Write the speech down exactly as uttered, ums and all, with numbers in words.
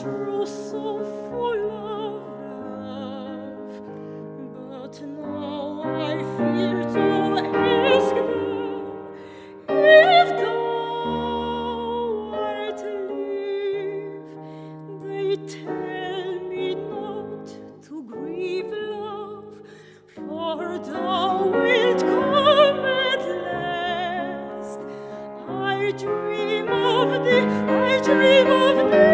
true, so full of love, but now I fear to ask him if thou art to leave. They tell me not to grieve, love, for thou wilt come at last. I dream of thee, I dream of thee.